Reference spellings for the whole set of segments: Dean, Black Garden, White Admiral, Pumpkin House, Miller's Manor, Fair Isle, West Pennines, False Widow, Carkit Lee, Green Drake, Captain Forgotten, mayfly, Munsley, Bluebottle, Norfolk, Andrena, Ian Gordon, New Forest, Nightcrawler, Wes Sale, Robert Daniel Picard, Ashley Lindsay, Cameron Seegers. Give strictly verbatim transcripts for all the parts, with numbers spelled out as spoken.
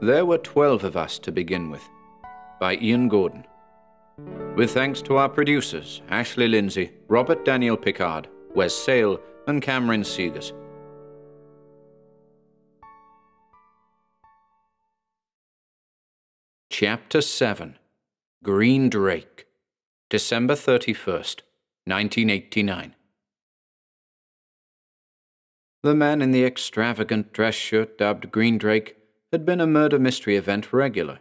There were twelve of us to begin with, by Ian Gordon. With thanks to our producers, Ashley Lindsay, Robert Daniel Picard, Wes Sale, and Cameron Seegers. Chapter seven, Green Drake, December thirty-first, nineteen eighty-nine. The man in the extravagant dress shirt dubbed Green Drake had been a murder mystery event regular.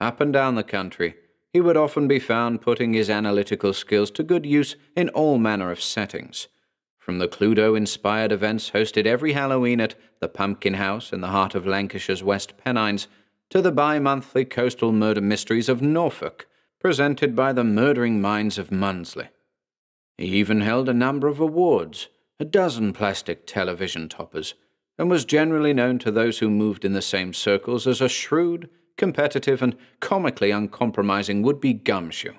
Up and down the country, he would often be found putting his analytical skills to good use in all manner of settings, from the Cluedo-inspired events hosted every Halloween at the Pumpkin House in the heart of Lancashire's West Pennines, to the bi-monthly coastal murder mysteries of Norfolk, presented by the murdering minds of Munsley. He even held a number of awards, a dozen plastic television toppers, and was generally known to those who moved in the same circles as a shrewd, competitive, and comically uncompromising would-be gumshoe.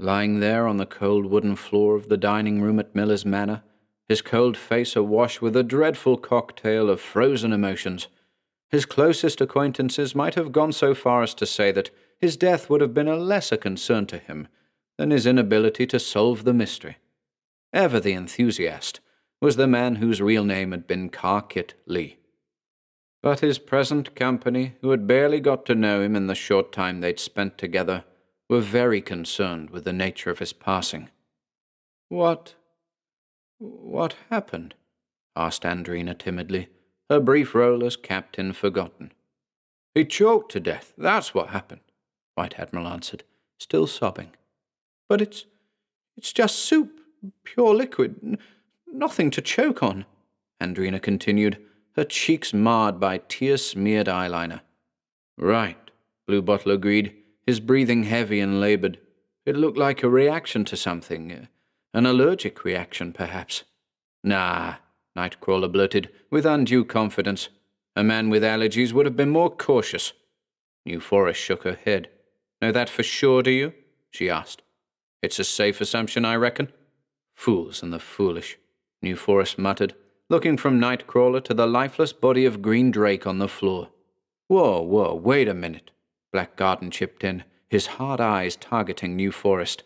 Lying there on the cold wooden floor of the dining room at Miller's Manor, his cold face awash with a dreadful cocktail of frozen emotions, his closest acquaintances might have gone so far as to say that his death would have been a lesser concern to him than his inability to solve the mystery. Ever the enthusiast was the man whose real name had been Carkit Lee. But his present company, who had barely got to know him in the short time they'd spent together, were very concerned with the nature of his passing. What... what happened? Asked Andrena timidly, her brief role as Captain Forgotten. He choked to death, that's what happened, White Admiral answered, still sobbing. But it's... it's just soup, pure liquid, n nothing to choke on, Andrena continued, her cheeks marred by tear-smeared eyeliner. Right, Bluebottle agreed, his breathing heavy and laboured. It looked like a reaction to something, an allergic reaction, perhaps. Nah, Nightcrawler blurted, with undue confidence. A man with allergies would have been more cautious. New Forest shook her head. Know that for sure, do you? She asked. It's a safe assumption, I reckon. Fools and the foolish, New Forest muttered, looking from Nightcrawler to the lifeless body of Green Drake on the floor. Whoa, whoa, wait a minute, Black Garden chipped in, his hard eyes targeting New Forest.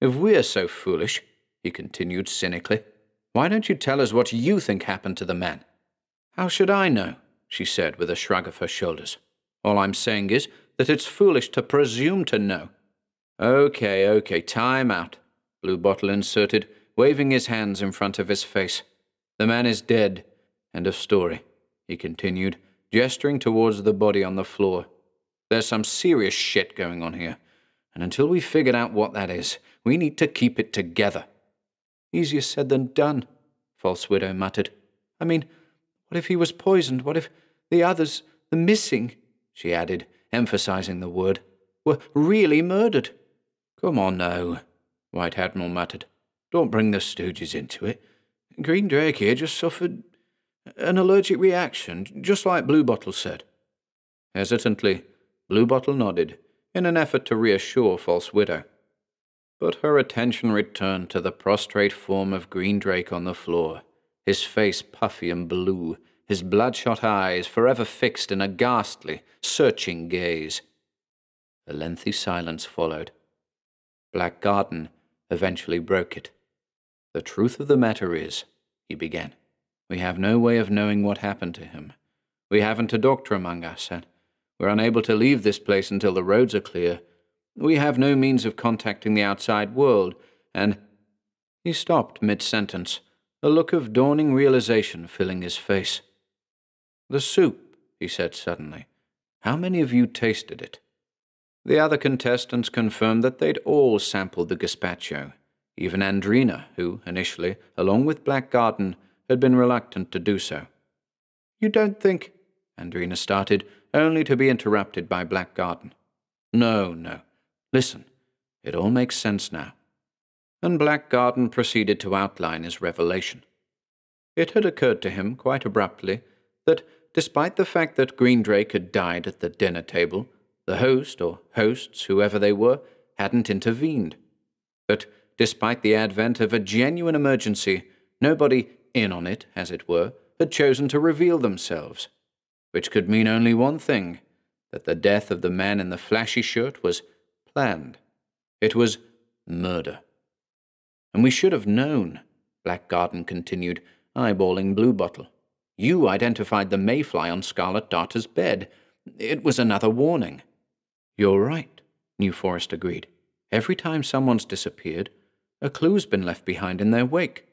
If we're so foolish, he continued cynically, why don't you tell us what you think happened to the man? How should I know, she said with a shrug of her shoulders. All I'm saying is that it's foolish to presume to know. Okay, okay, time out, Bluebottle inserted, waving his hands in front of his face. The man is dead. End of story, he continued, gesturing towards the body on the floor. There's some serious shit going on here, and until we've figured out what that is, we need to keep it together. Easier said than done, False Widow muttered. I mean, what if he was poisoned? What if the others, the missing, she added, emphasizing the word, were really murdered? Come on, no, White Admiral muttered. Don't bring the stooges into it. Green Drake here just suffered an allergic reaction, just like Bluebottle said. Hesitantly, Bluebottle nodded, in an effort to reassure False Widow. But her attention returned to the prostrate form of Green Drake on the floor, his face puffy and blue, his bloodshot eyes forever fixed in a ghastly, searching gaze. A lengthy silence followed. Black Garden eventually broke it. The truth of the matter is, he began, we have no way of knowing what happened to him. We haven't a doctor among us, and we're unable to leave this place until the roads are clear. We have no means of contacting the outside world, and... He stopped mid-sentence, a look of dawning realization filling his face. The soup, he said suddenly. How many of you tasted it? The other contestants confirmed that they'd all sampled the gazpacho. Even Andrena, who, initially, along with Black Garden, had been reluctant to do so. You don't think... Andrena started, only to be interrupted by Black Garden. No, no. Listen, it all makes sense now. And Black Garden proceeded to outline his revelation. It had occurred to him, quite abruptly, that despite the fact that Green Drake had died at the dinner table, The host, or hosts, whoever they were, hadn't intervened. But despite the advent of a genuine emergency, nobody in on it, as it were, had chosen to reveal themselves, which could mean only one thing, that the death of the man in the flashy shirt was planned. It was murder. And we should have known, Black Garden continued, eyeballing Bluebottle. You identified the Mayfly on Scarlet Darter's bed. It was another warning. You're right, New Forest agreed. Every time someone's disappeared, a clue's been left behind in their wake.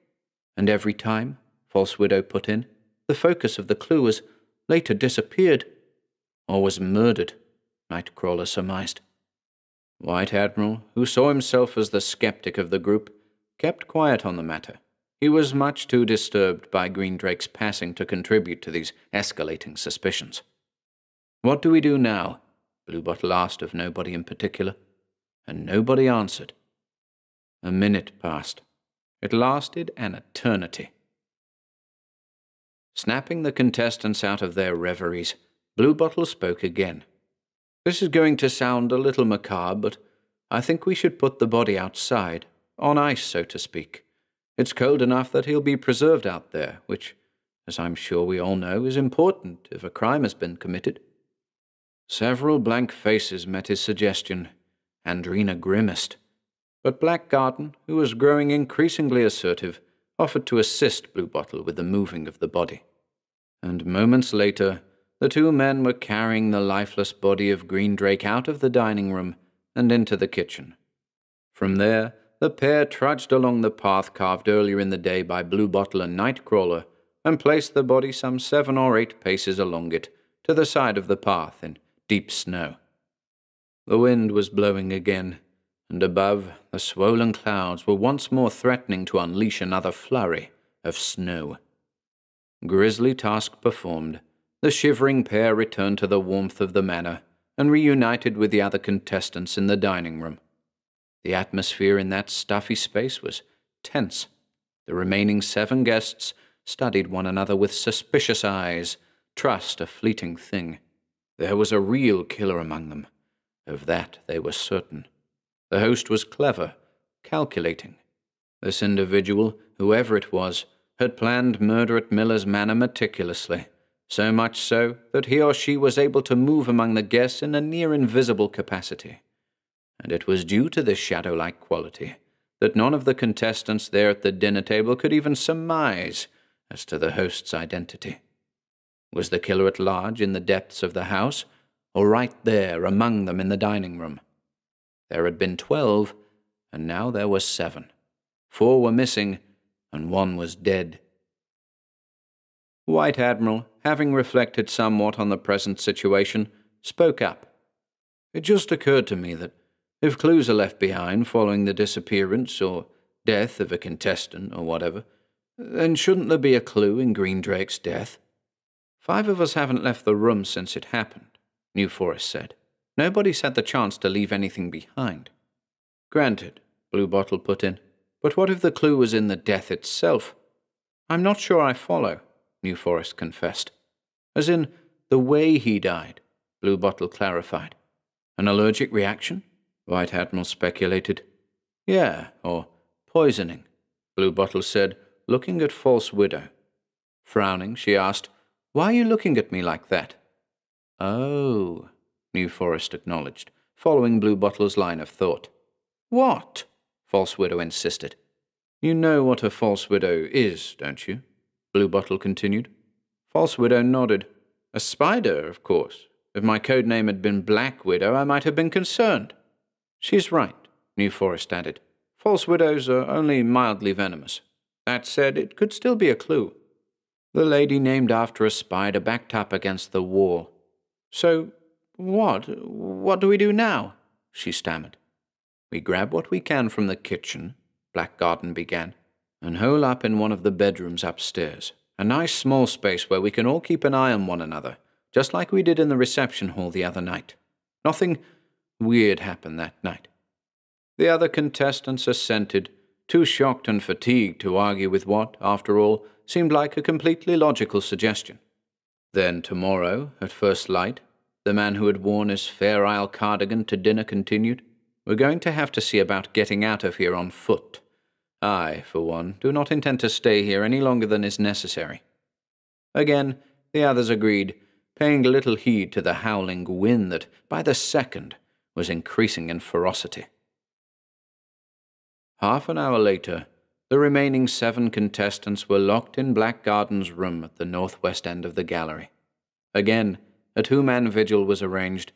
And every time, False Widow put in, the focus of the clue was later disappeared, or was murdered, Nightcrawler surmised. White Admiral, who saw himself as the skeptic of the group, kept quiet on the matter. He was much too disturbed by Greendrake's passing to contribute to these escalating suspicions. What do we do now? Bluebottle asked of nobody in particular, and nobody answered. A minute passed. It lasted an eternity. Snapping the contestants out of their reveries, Bluebottle spoke again. This is going to sound a little macabre, but I think we should put the body outside, on ice, so to speak. It's cold enough that he'll be preserved out there, which, as I'm sure we all know, is important if a crime has been committed. Several blank faces met his suggestion. Andrena grimaced. But Black Garden, who was growing increasingly assertive, offered to assist Bluebottle with the moving of the body. And moments later, the two men were carrying the lifeless body of Greendrake out of the dining room and into the kitchen. From there, the pair trudged along the path carved earlier in the day by Bluebottle and Nightcrawler and placed the body some seven or eight paces along it, to the side of the path in deep snow. The wind was blowing again, and above, the swollen clouds were once more threatening to unleash another flurry of snow. Grisly task performed, the shivering pair returned to the warmth of the manor and reunited with the other contestants in the dining room. The atmosphere in that stuffy space was tense. The remaining seven guests studied one another with suspicious eyes. Trust a fleeting thing. There was a real killer among them. Of that they were certain. The host was clever, calculating. This individual, whoever it was, had planned murder at Miller's Manor meticulously, so much so that he or she was able to move among the guests in a near-invisible capacity. And it was due to this shadow-like quality that none of the contestants there at the dinner table could even surmise as to the host's identity. Was the killer at large in the depths of the house, or right there among them in the dining room? There had been twelve, and now there were seven. Four were missing, and one was dead. White Admiral, having reflected somewhat on the present situation, spoke up. It just occurred to me that if clues are left behind following the disappearance or death of a contestant or whatever, then shouldn't there be a clue in Greendrake's death? Five of us haven't left the room since it happened, New Forest said. Nobody's had the chance to leave anything behind. Granted, Bluebottle put in, but what if the clue was in the death itself? I'm not sure I follow, New Forest confessed. As in, the way he died, Bluebottle clarified. An allergic reaction? White Admiral speculated. Yeah, or poisoning, Bluebottle said, looking at False Widow. Frowning, she asked, Why are you looking at me like that? Oh, New Forest acknowledged, following Bluebottle's line of thought. What? False Widow insisted. You know what a False Widow is, don't you? Bluebottle continued. False Widow nodded. A spider, of course. If my code name had been Black Widow, I might have been concerned. She's right, New Forest added. False widows are only mildly venomous. That said, it could still be a clue. The lady named after a spider backed up against the wall. So, what? What do we do now? She stammered. We grab what we can from the kitchen, Black Garden began, and hole up in one of the bedrooms upstairs. A nice small space where we can all keep an eye on one another, just like we did in the reception hall the other night. Nothing weird happened that night. The other contestants assented, too shocked and fatigued to argue with what, after all, seemed like a completely logical suggestion. Then tomorrow, at first light, the man who had worn his Fair Isle cardigan to dinner continued. We're going to have to see about getting out of here on foot. I, for one, do not intend to stay here any longer than is necessary. Again, the others agreed, paying little heed to the howling wind that, by the second, was increasing in ferocity. Half an hour later, the remaining seven contestants were locked in Black Garden's room at the northwest end of the gallery. Again, a two-man vigil was arranged,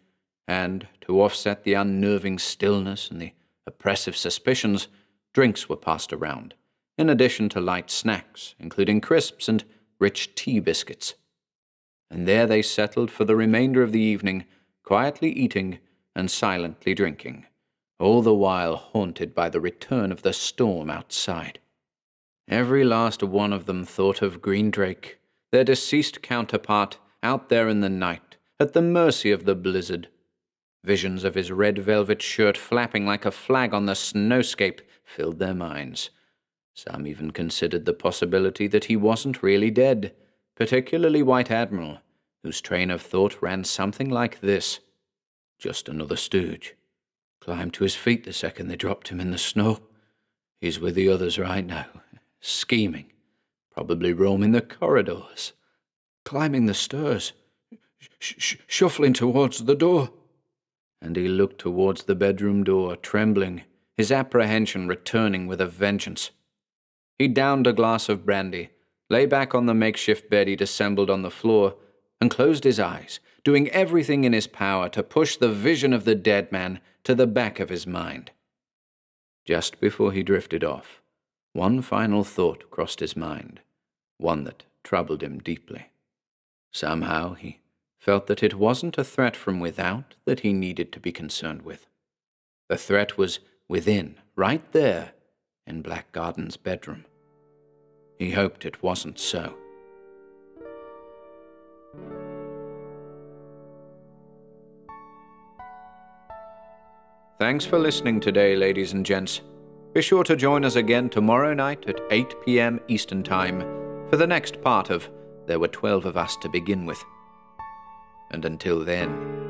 and, to offset the unnerving stillness and the oppressive suspicions, drinks were passed around, in addition to light snacks, including crisps and rich tea biscuits. And there they settled for the remainder of the evening, quietly eating and silently drinking, all the while haunted by the return of the storm outside. Every last one of them thought of Greendrake, their deceased counterpart, out there in the night, at the mercy of the blizzard. Visions of his red velvet shirt flapping like a flag on the snowscape filled their minds. Some even considered the possibility that he wasn't really dead, particularly White Admiral, whose train of thought ran something like this. Just another stooge. Climbed to his feet the second they dropped him in the snow. He's with the others right now, scheming, probably roaming the corridors, climbing the stairs, sh sh shuffling towards the door. And he looked towards the bedroom door, trembling, his apprehension returning with a vengeance. He downed a glass of brandy, lay back on the makeshift bed he'd assembled on the floor, and closed his eyes, doing everything in his power to push the vision of the dead man to the back of his mind. Just before he drifted off, one final thought crossed his mind, one that troubled him deeply. Somehow he felt that it wasn't a threat from without that he needed to be concerned with. The threat was within, right there, in Black Garden's bedroom. He hoped it wasn't so. Thanks for listening today, ladies and gents. Be sure to join us again tomorrow night at eight p m Eastern Time for the next part of There Were Twelve of Us to Begin With. And until then...